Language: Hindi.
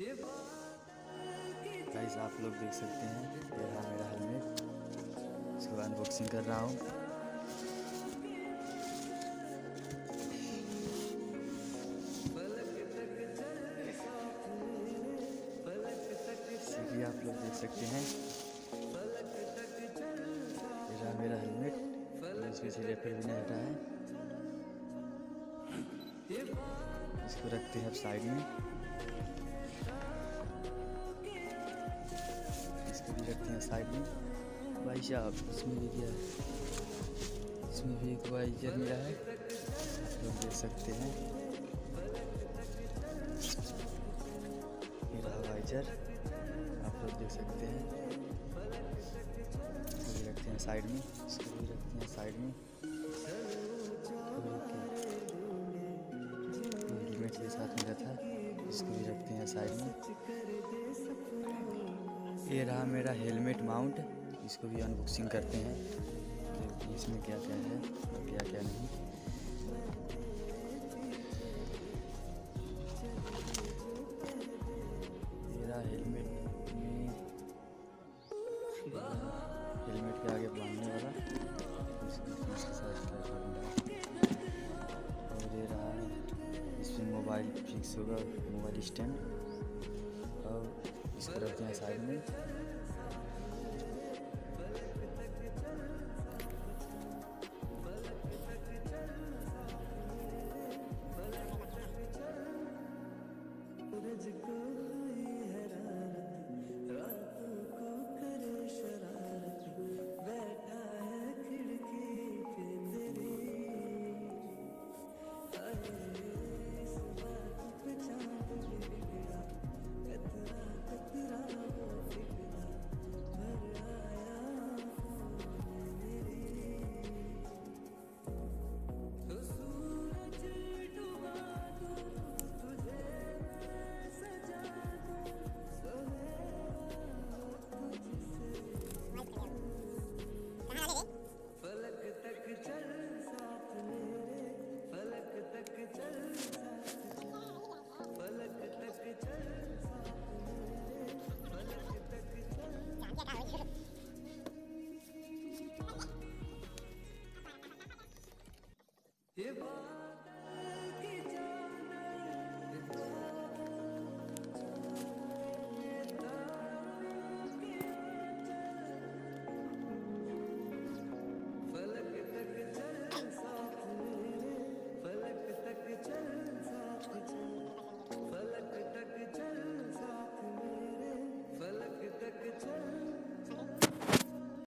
गाइस आप लोग देख सकते हैं, ये रहा मेरा हेलमेट, इसको अनबॉक्सिंग कर रहा हूँ। ये आप लोग देख सकते हैं, ये रहा मेरा हेलमेट, इसमें से रेपर भी नहीं हटा है, इसको रखते हैं साइड में, रखते हैं साइड में। भाई साहब इसमें भी क्या है, इसमें भी एक वाइजर मिला है, आप लोग देख सकते हैं, मेरा वाइजर आप लोग देख सकते हैं, इसको रखते हैं साइड में, इसको भी रखते हैं साइड में, हेलमेट के साथ मिला था, इसको भी रखते हैं साइड में। ये रहा मेरा हेलमेट माउंट, इसको भी अनबॉक्सिंग करते हैं, देखिए इसमें क्या क्या है और क्या क्या नहीं। मेरा हेलमेट में हेलमेट के आगे बांधने वाला, इसके साथ और ये रहा इसमें मोबाइल फिक्स होगा, मोबाइल स्टैंड, और इसको रखते हैं साइड में।